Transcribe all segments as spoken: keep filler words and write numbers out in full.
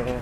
Ee, başka?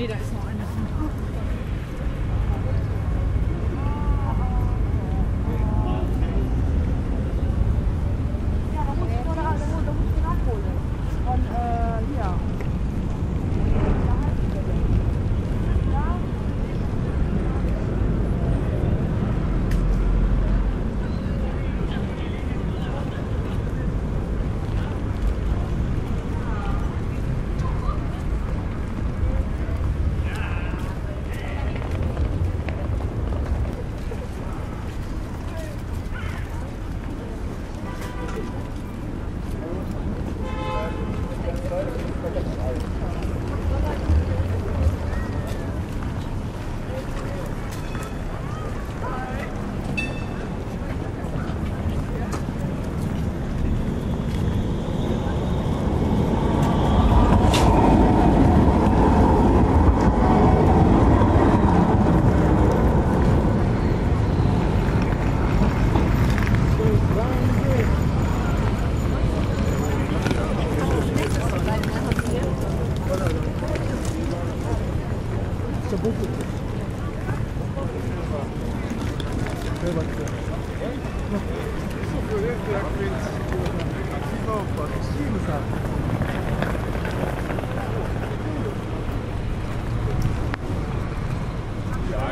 Nee, da ist noch einer. Ja, da muss ich vor der Halle, da muss ich nachholen. Von äh, hier.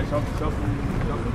Ich hoffe, ich hoffe, ich hoffe.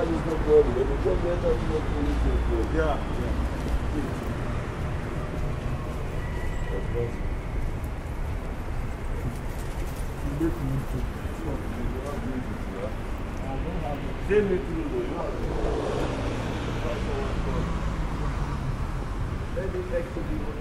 China is not good. When the job letter is not good, it's not good. Yeah. yeah. Of course. They make me go. They make extra people.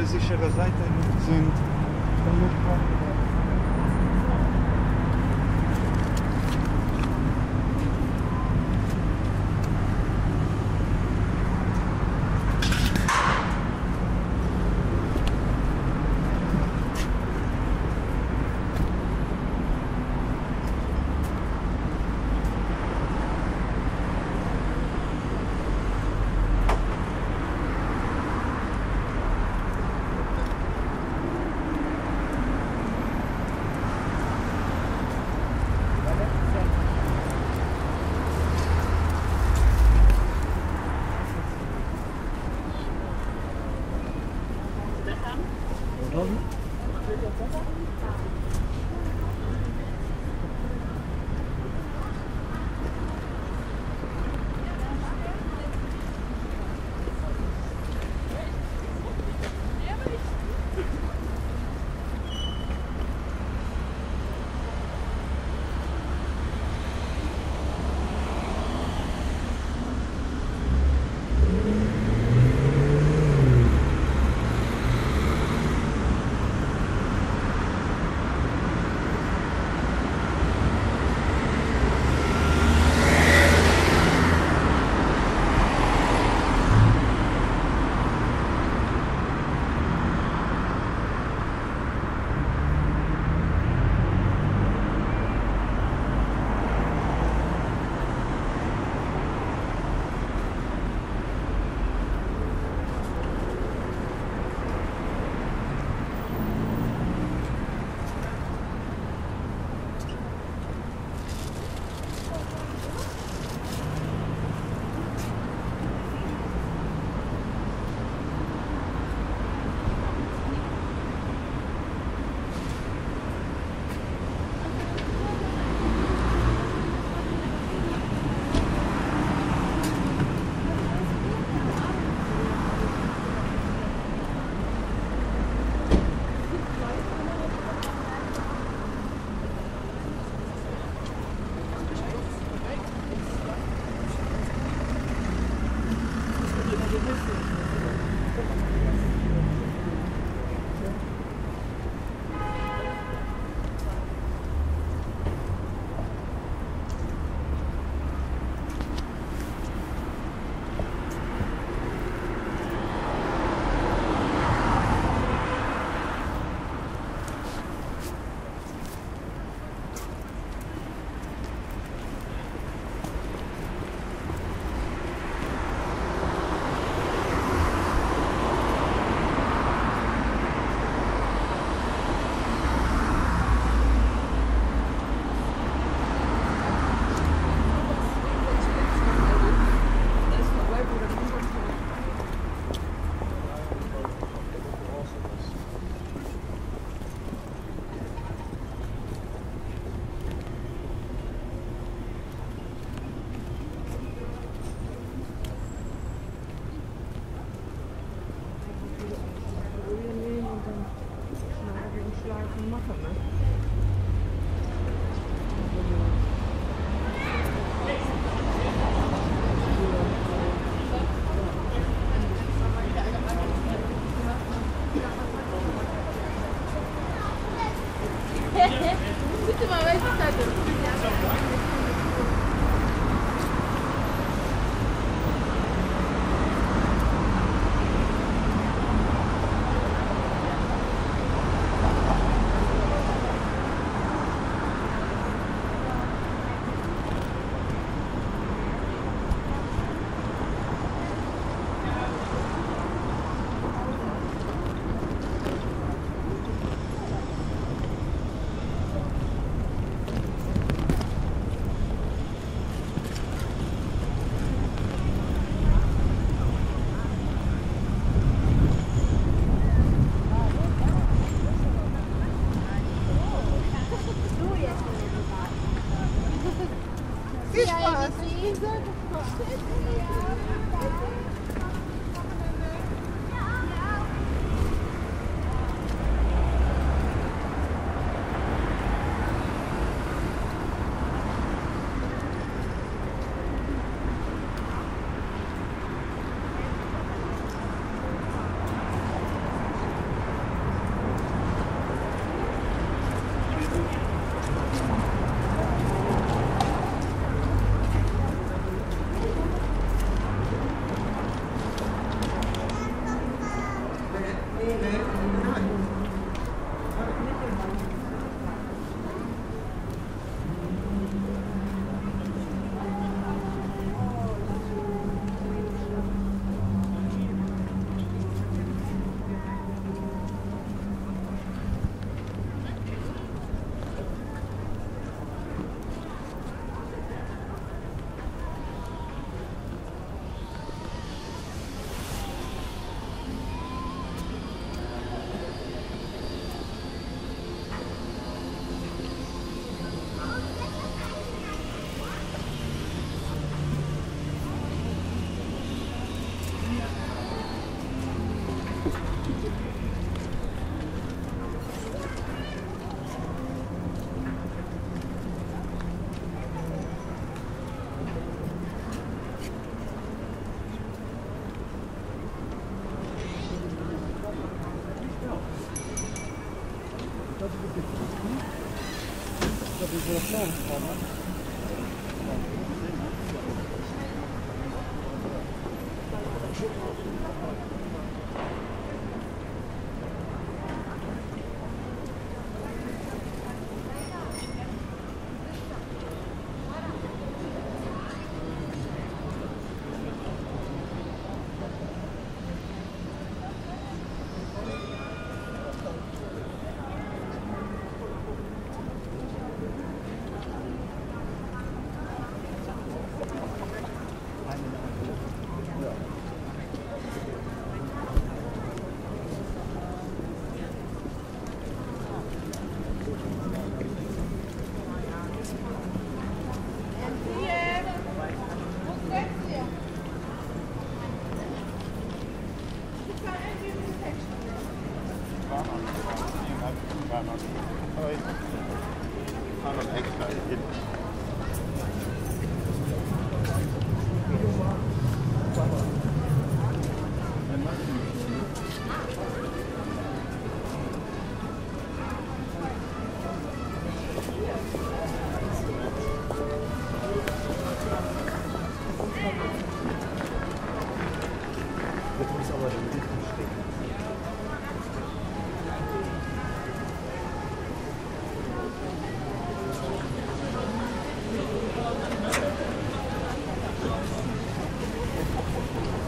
der sicheren Seite sind.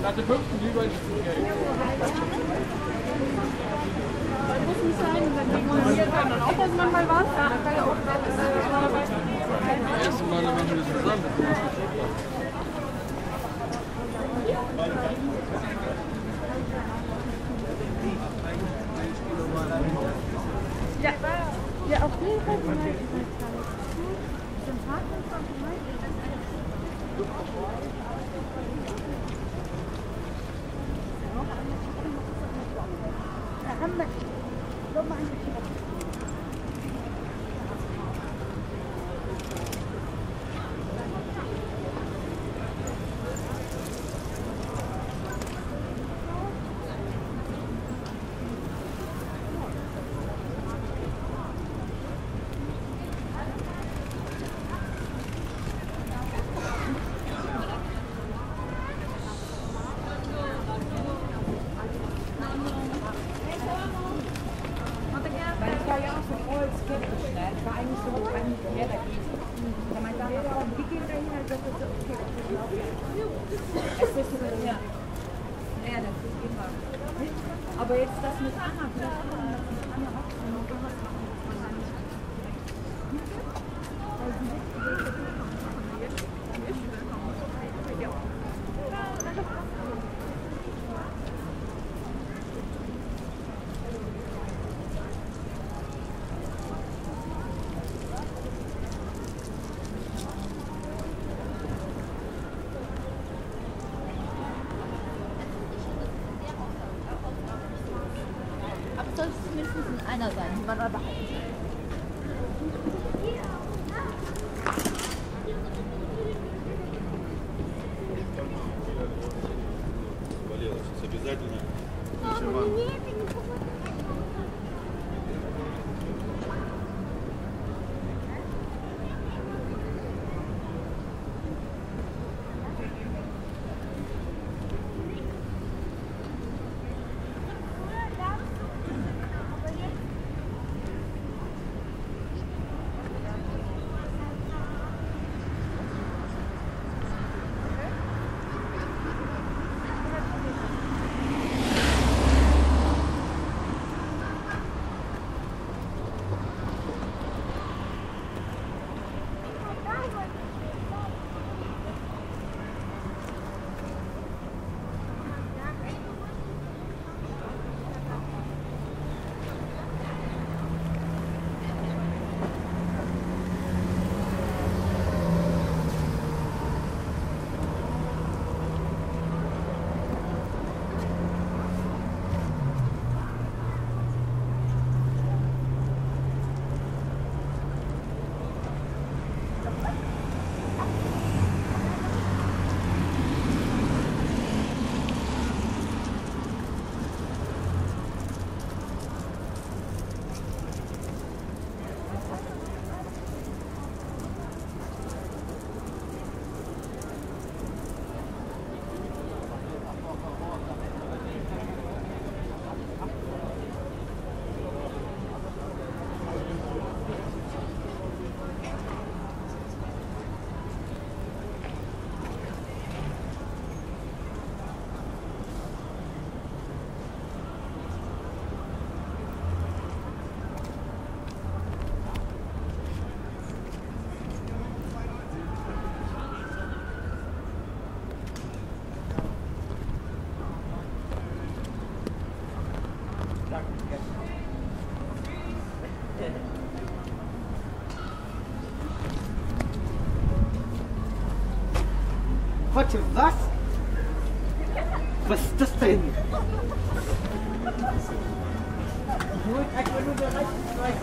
Nach der fünften Liga ist es okay. Man muss nicht sein, dann denkt man hier dran. Auch dass man mal was hat. Das erste Mal, wenn man wieder zusammen ist. Ja, ja, auf jeden Fall. Zum Partner von Mike. عمك لو ما عندك einer sein, die man aber halten kann. Ach, Warte, was? Was ist das denn? Ich wollte einfach nur der rechten Seite.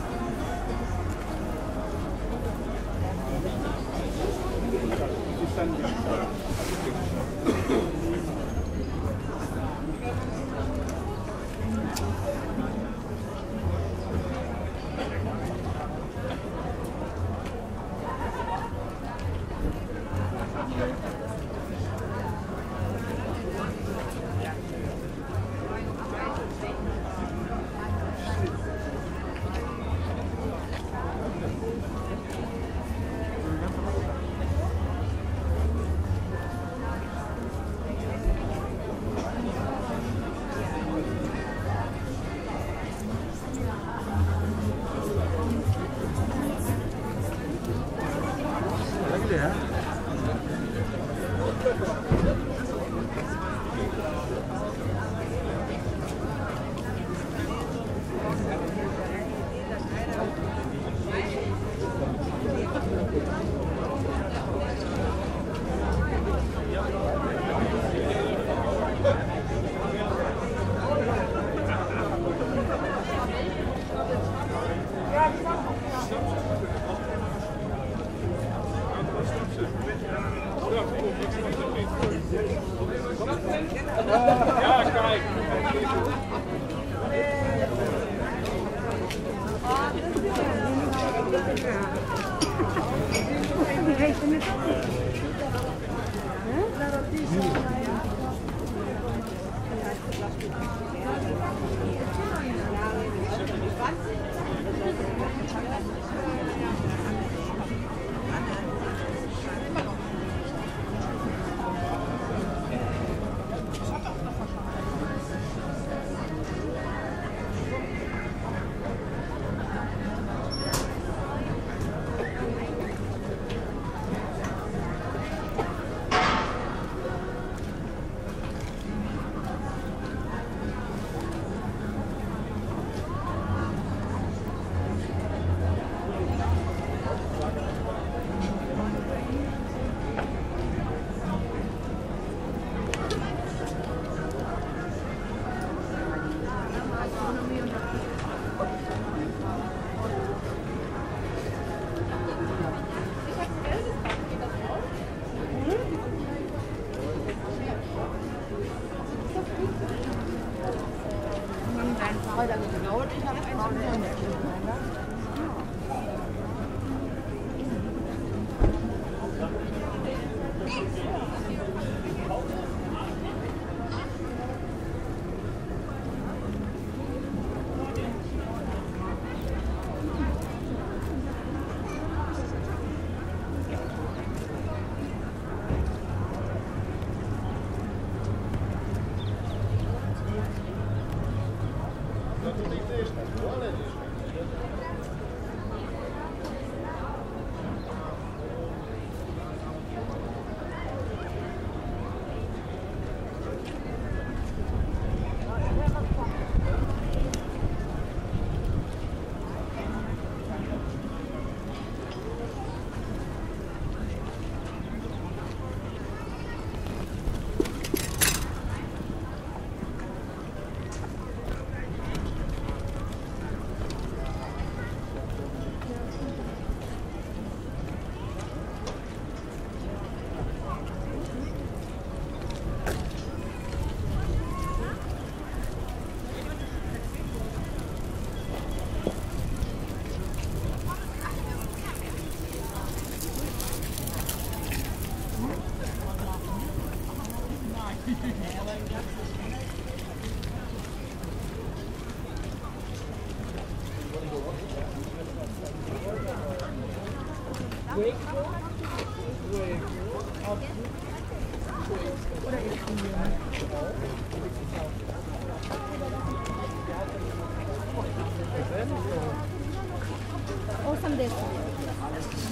Awesome day.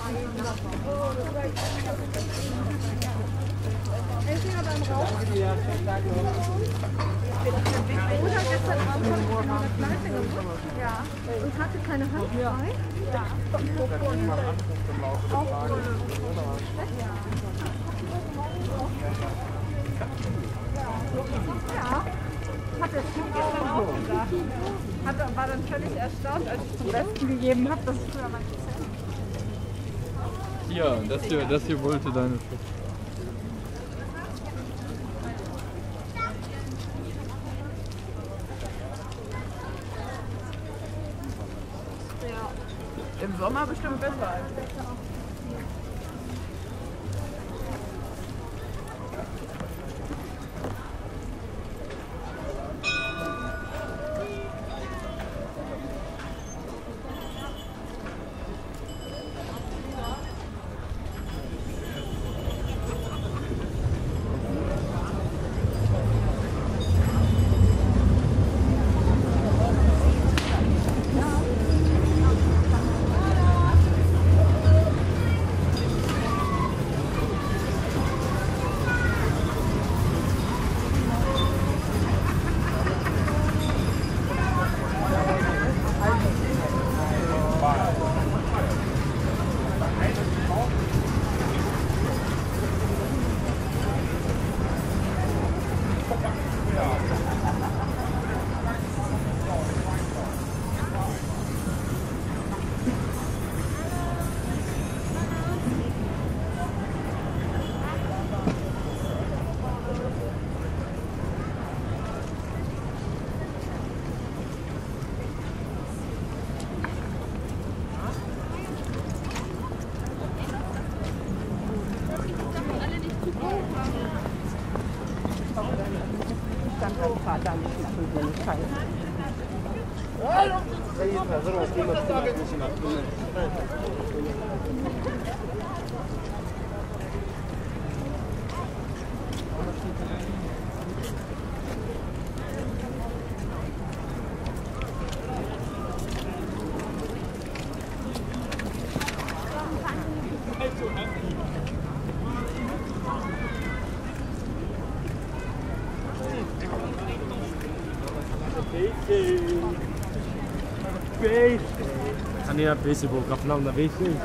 Oder gestern Abend habe ich noch eine Flasche gemacht, ja, und hatte keine Hand frei. Ja. Auch ohne. Ja. Hat das Kind gestern auch gesagt. Hat, war dann völlig erstaunt, als ich zum Besten gegeben habe, dass ich früher mal gezählt habe. Ja, das hier, das hier wollte deine Frau. Im Sommer bestimmt besser als jetzt. Baseball kapılarında bekleyin.